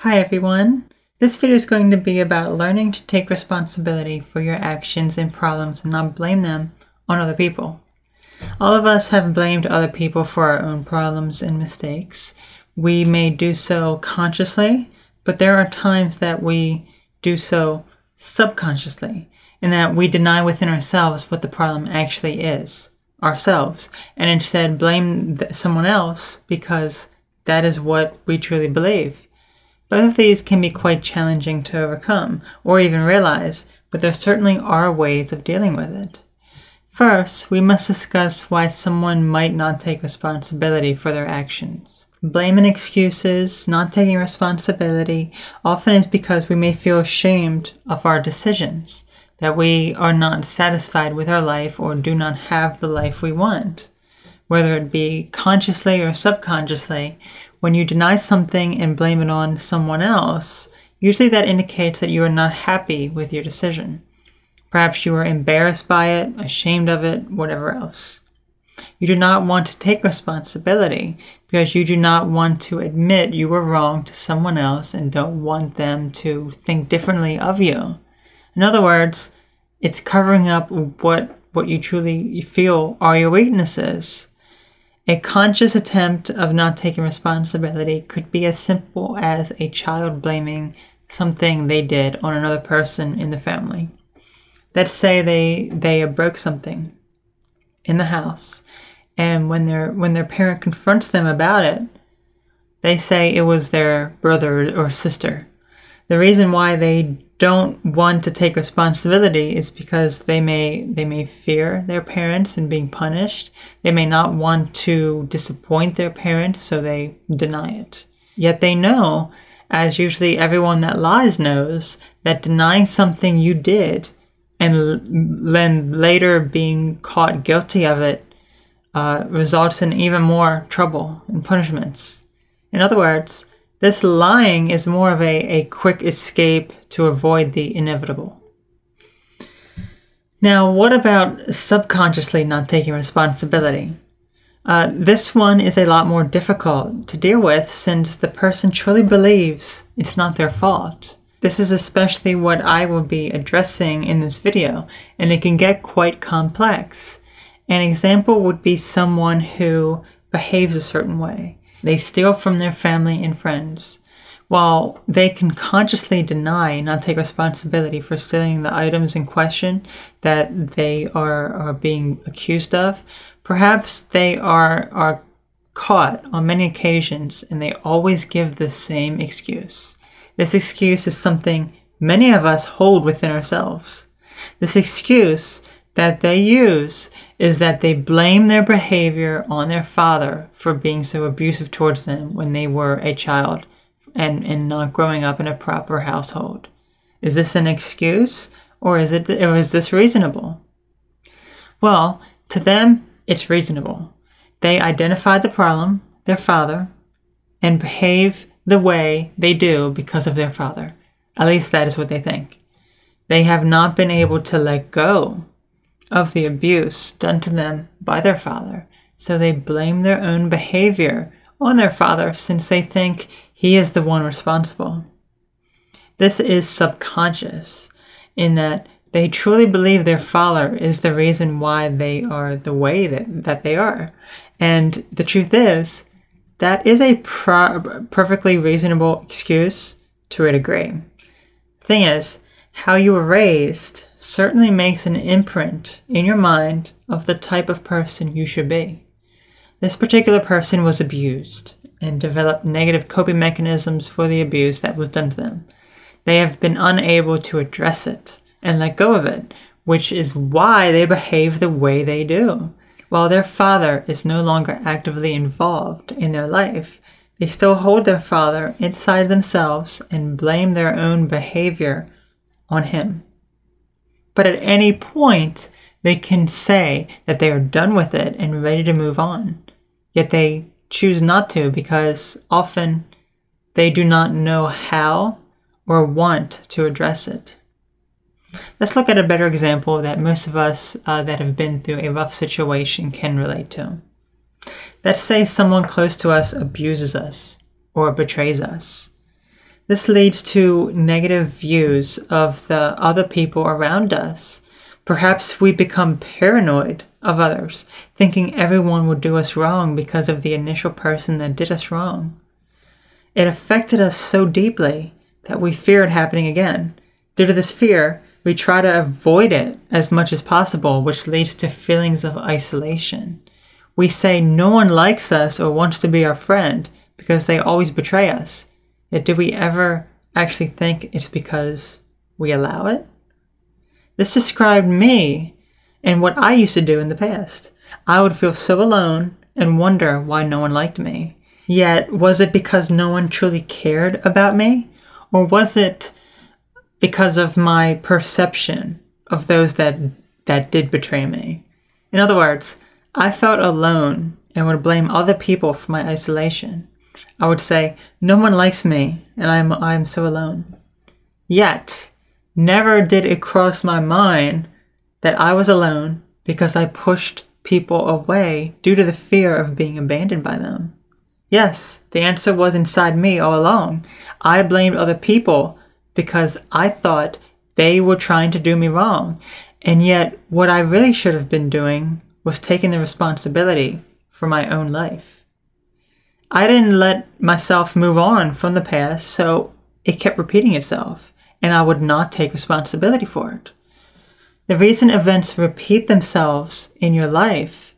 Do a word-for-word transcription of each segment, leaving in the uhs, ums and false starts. Hi everyone! This video is going to be about learning to take responsibility for your actions and problems and not blame them on other people. All of us have blamed other people for our own problems and mistakes. We may do so consciously, but there are times that we do so subconsciously, and that we deny within ourselves what the problem actually is, ourselves, and instead blame someone else because that is what we truly believe. Both of these can be quite challenging to overcome, or even realize, but there certainly are ways of dealing with it. First, we must discuss why someone might not take responsibility for their actions. Blame and excuses, not taking responsibility, often is because we may feel ashamed of our decisions, that we are not satisfied with our life or do not have the life we want. Whether it be consciously or subconsciously, when you deny something and blame it on someone else, usually that indicates that you are not happy with your decision. Perhaps you are embarrassed by it, ashamed of it, whatever else. You do not want to take responsibility because you do not want to admit you were wrong to someone else and don't want them to think differently of you. In other words, it's covering up what, what you truly feel are your weaknesses. A conscious attempt of not taking responsibility could be as simple as a child blaming something they did on another person in the family. Let's say they they broke something in the house, and when their when their parent confronts them about it, they say it was their brother or sister. The reason why they don't want to take responsibility is because they may they may fear their parents and being punished. They may not want to disappoint their parents, so they deny it. Yet they know, as usually everyone that lies knows, that denying something you did and then later being caught guilty of it uh, results in even more trouble and punishments. In other words, this lying is more of a, a quick escape to avoid the inevitable. Now, what about subconsciously not taking responsibility? Uh, this one is a lot more difficult to deal with since the person truly believes it's not their fault. This is especially what I will be addressing in this video, and it can get quite complex. An example would be someone who behaves a certain way. They steal from their family and friends. While they can consciously deny and not take responsibility for stealing the items in question that they are, are being accused of, perhaps they are, are caught on many occasions and they always give the same excuse. This excuse is something many of us hold within ourselves. This excuse that they use is that they blame their behavior on their father for being so abusive towards them when they were a child and, and not growing up in a proper household. Is this an excuse, or is it, or is this reasonable? Well, to them, it's reasonable. They identify the problem, their father, and behave the way they do because of their father. At least that is what they think. They have not been able to let go of the abuse done to them by their father, so they blame their own behavior on their father since they think he is the one responsible. This is subconscious in that they truly believe their father is the reason why they are the way that, that they are. And the truth is, that is a pro- perfectly reasonable excuse to a degree. The thing is, how you were raised certainly makes an imprint in your mind of the type of person you should be. This particular person was abused and developed negative coping mechanisms for the abuse that was done to them. They have been unable to address it and let go of it, which is why they behave the way they do. While their father is no longer actively involved in their life, they still hold their father inside themselves and blame their own behavior on him. But at any point, they can say that they are done with it and ready to move on. Yet they choose not to because often they do not know how or want to address it. Let's look at a better example that most of us uh, that have been through a rough situation can relate to. Let's say someone close to us abuses us or betrays us. This leads to negative views of the other people around us. Perhaps we become paranoid of others, thinking everyone will do us wrong because of the initial person that did us wrong. It affected us so deeply that we fear it happening again. Due to this fear, we try to avoid it as much as possible, which leads to feelings of isolation. We say no one likes us or wants to be our friend because they always betray us. Yet do we ever actually think it's because we allow it? This described me and what I used to do in the past. I would feel so alone and wonder why no one liked me. Yet, was it because no one truly cared about me? Or was it because of my perception of those that, that did betray me? In other words, I felt alone and would blame other people for my isolation. I would say, no one likes me and I'm, I'm so alone. Yet, never did it cross my mind that I was alone because I pushed people away due to the fear of being abandoned by them. Yes, the answer was inside me all along. I blamed other people because I thought they were trying to do me wrong. And yet, what I really should have been doing was taking the responsibility for my own life. I didn't let myself move on from the past, so it kept repeating itself. And I would not take responsibility for it. The reason events repeat themselves in your life,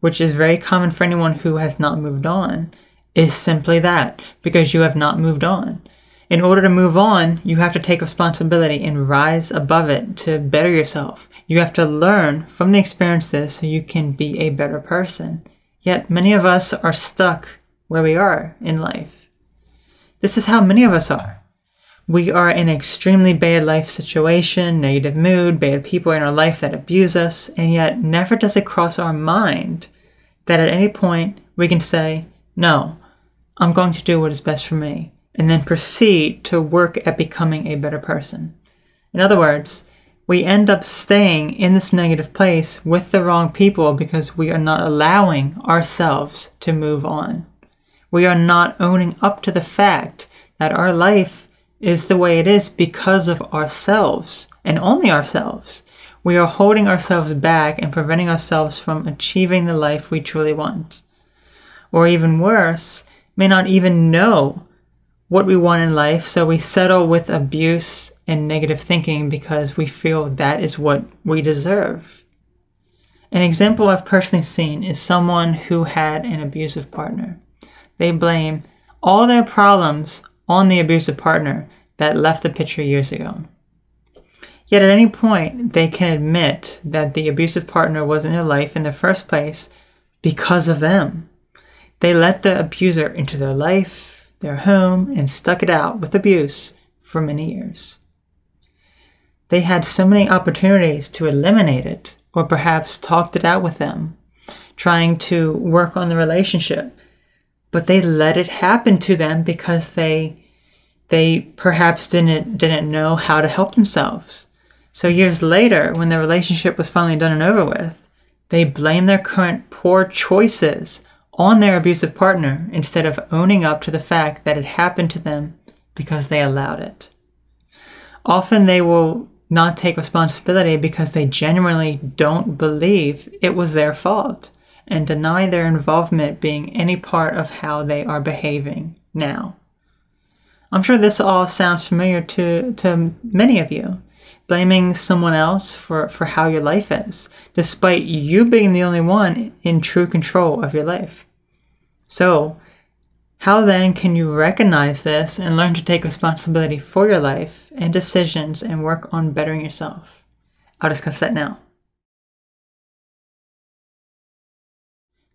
which is very common for anyone who has not moved on, is simply that, because you have not moved on. In order to move on, you have to take responsibility and rise above it to better yourself. You have to learn from the experiences so you can be a better person. Yet many of us are stuck where we are in life. This is how many of us are. We are in an extremely bad life situation, negative mood, bad people in our life that abuse us, and yet never does it cross our mind that at any point we can say, no, I'm going to do what is best for me, and then proceed to work at becoming a better person. In other words, we end up staying in this negative place with the wrong people because we are not allowing ourselves to move on. We are not owning up to the fact that our life is the way it is because of ourselves and only ourselves. We are holding ourselves back and preventing ourselves from achieving the life we truly want. Or even worse, may not even know what we want in life, so we settle with abuse and negative thinking because we feel that is what we deserve. An example I've personally seen is someone who had an abusive partner. They blame all their problems on the abusive partner that left the picture years ago. Yet at any point, they can admit that the abusive partner was in their life in the first place because of them. They let the abuser into their life, their home, and stuck it out with abuse for many years. They had so many opportunities to eliminate it, or perhaps talked it out with them, trying to work on the relationship. But they let it happen to them because they they perhaps didn't didn't know how to help themselves. So years later, when the relationship was finally done and over with, they blame their current poor choices on their abusive partner instead of owning up to the fact that it happened to them because they allowed it. Often they will not take responsibility because they genuinely don't believe it was their fault, and deny their involvement being any part of how they are behaving now. I'm sure this all sounds familiar to, to many of you. Blaming someone else for, for how your life is, despite you being the only one in true control of your life. So, how then can you recognize this and learn to take responsibility for your life and decisions and work on bettering yourself? I'll discuss that now.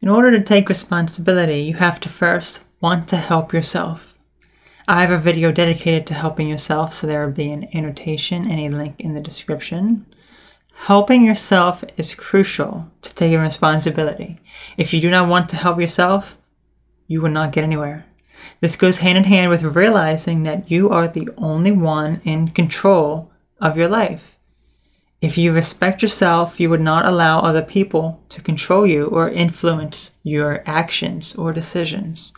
In order to take responsibility, you have to first want to help yourself. I have a video dedicated to helping yourself, so there will be an annotation and a link in the description. Helping yourself is crucial to taking responsibility. If you do not want to help yourself, you will not get anywhere. This goes hand in hand with realizing that you are the only one in control of your life. If you respect yourself, you would not allow other people to control you or influence your actions or decisions.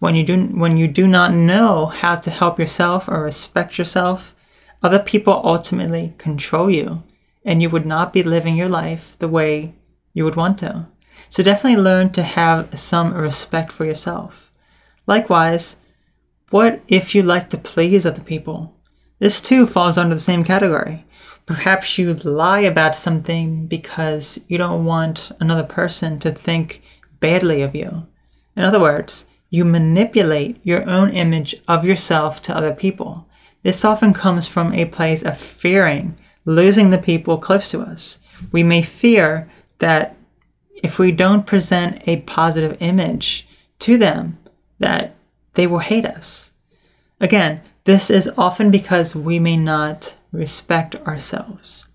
When you do, when you do not know how to help yourself or respect yourself, other people ultimately control you, and you would not be living your life the way you would want to. So definitely learn to have some respect for yourself. Likewise, what if you like to please other people? This too falls under the same category. Perhaps you lie about something because you don't want another person to think badly of you. In other words, you manipulate your own image of yourself to other people. This often comes from a place of fearing losing the people close to us. We may fear that if we don't present a positive image to them, that they will hate us. Again, this is often because we may not respect ourselves.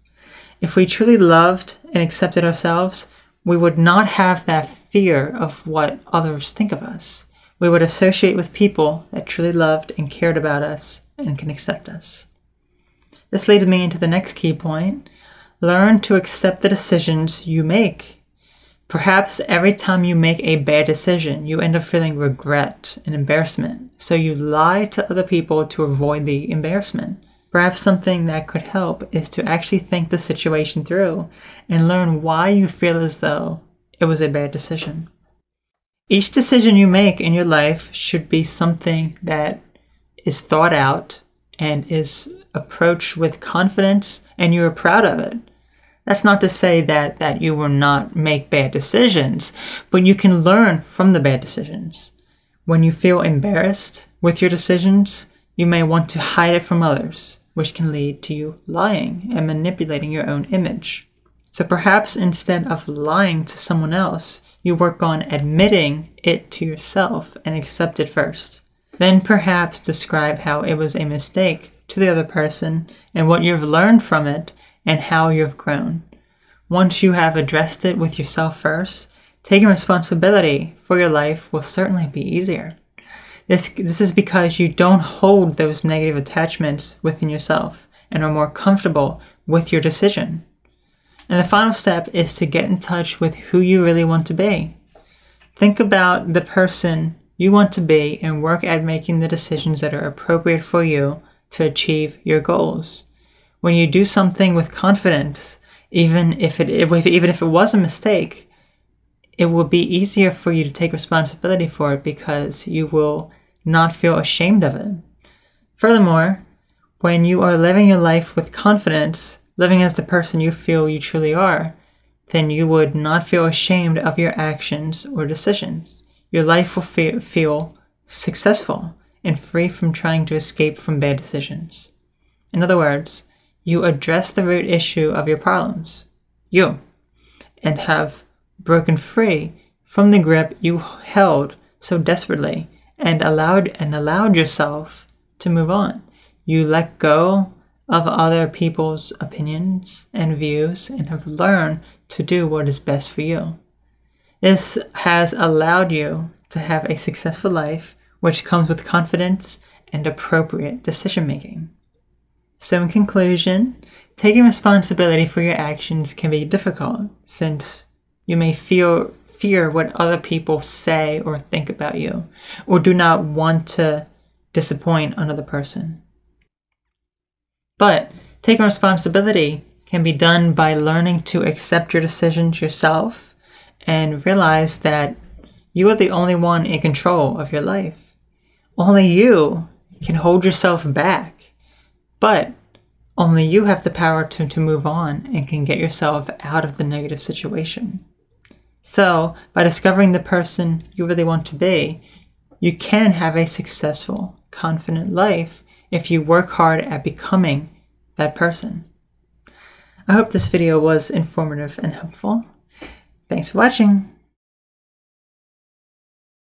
If we truly loved and accepted ourselves, we would not have that fear of what others think of us. We would associate with people that truly loved and cared about us and can accept us. This leads me into the next key point. Learn to accept the decisions you make. Perhaps every time you make a bad decision, you end up feeling regret and embarrassment. So you lie to other people to avoid the embarrassment. Perhaps something that could help is to actually think the situation through and learn why you feel as though it was a bad decision. Each decision you make in your life should be something that is thought out and is approached with confidence, and you are proud of it. That's not to say that, that you will not make bad decisions, but you can learn from the bad decisions. When you feel embarrassed with your decisions, you may want to hide it from others, which can lead to you lying and manipulating your own image. So perhaps instead of lying to someone else, you work on admitting it to yourself and accept it first. Then perhaps describe how it was a mistake to the other person and what you've learned from it, and how you've grown. Once you have addressed it with yourself first, taking responsibility for your life will certainly be easier. This, this is because you don't hold those negative attachments within yourself and are more comfortable with your decision. And the final step is to get in touch with who you really want to be. Think about the person you want to be and work at making the decisions that are appropriate for you to achieve your goals. When you do something with confidence, even if it, if, even if it was a mistake, it will be easier for you to take responsibility for it because you will not feel ashamed of it. Furthermore, when you are living your life with confidence, living as the person you feel you truly are, then you would not feel ashamed of your actions or decisions. Your life will fe- feel successful and free from trying to escape from bad decisions. In other words, you address the root issue of your problems, you, and have broken free from the grip you held so desperately and allowed and allowed yourself to move on. You let go of other people's opinions and views and have learned to do what is best for you. This has allowed you to have a successful life, which comes with confidence and appropriate decision-making. So in conclusion, taking responsibility for your actions can be difficult since you may feel, fear what other people say or think about you, or do not want to disappoint another person. But taking responsibility can be done by learning to accept your decisions yourself and realize that you are the only one in control of your life. Only you can hold yourself back. But only you have the power to, to move on and can get yourself out of the negative situation. So by discovering the person you really want to be, you can have a successful, confident life if you work hard at becoming that person. I hope this video was informative and helpful. Thanks for watching.